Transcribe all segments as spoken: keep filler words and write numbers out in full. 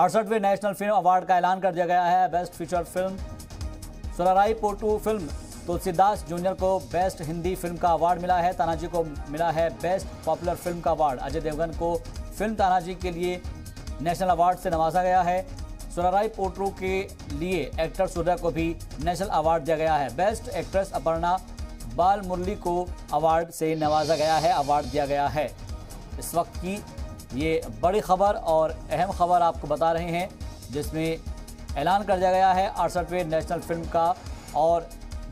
अड़सठवें national film award का ऐलान कर दिया गया है। Best feature film Soorarai Pottru film Tulsidas junior को बेस्ट हिंदी फिल्म का अवार्ड मिला है। तानाजी को मिला है बेस्ट पॉपुलर फिल्म का अवार्ड। अजय देवगन को फिल्म तानाजी के लिए नेशनल अवार्ड से नवाजा गया है। सुराराई पोटरू के लिए एक्टर सूर्या को भी नेशनल अवार्ड दिया गया है। बेस्ट एक्ट्रेस अपर्णा बाल मुरली को अवार्ड से नवाजा गया है, अवार्ड दिया गया है। इस वक्त की ये बड़ी खबर और अहम खबर आपको बता रहे हैं, जिसमें ऐलान कर दिया गया है अड़सठवें नेशनल फिल्म का, और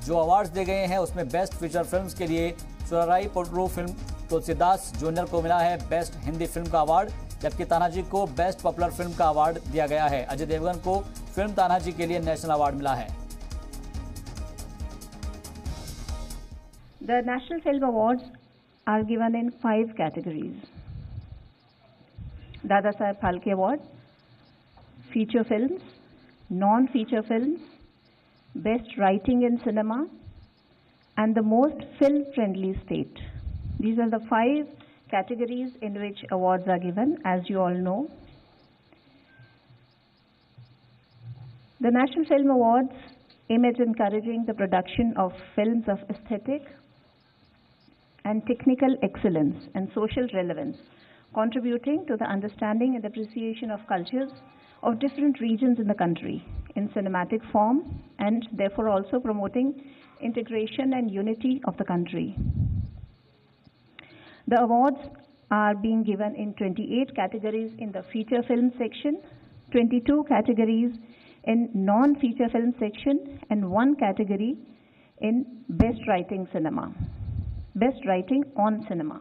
जो अवार्ड्स दिए गए हैं उसमें बेस्ट फीचर फिल्म्स के लिए सुराराई पोटरू फिल्म तुलसीदास जूनियर को मिला है बेस्ट हिंदी फिल्म का अवार्ड, जबकि तानाजी को बेस्ट पॉपुलर फिल्म का अवार्ड दिया गया है। अजय देवगन को फिल्म तानाजी के लिए नेशनल अवार्ड मिला है। The National Film Awards are given in five categories: Dada Saheb Phalke Award, feature films, non-feature films, best writing in cinema, and the most film-friendly state. These are the five categories in which awards are given, as you all know. The National Film Awards aim at encouraging the production of films of aesthetic and technical excellence and social relevance, contributing to the understanding and appreciation of cultures of different regions in the country in cinematic form, and therefore also promoting integration and unity of the country. The awards are being given in twenty-eight categories in the feature film section, twenty-two categories in non-feature film section, and one category in best writing cinema, best writing on cinema.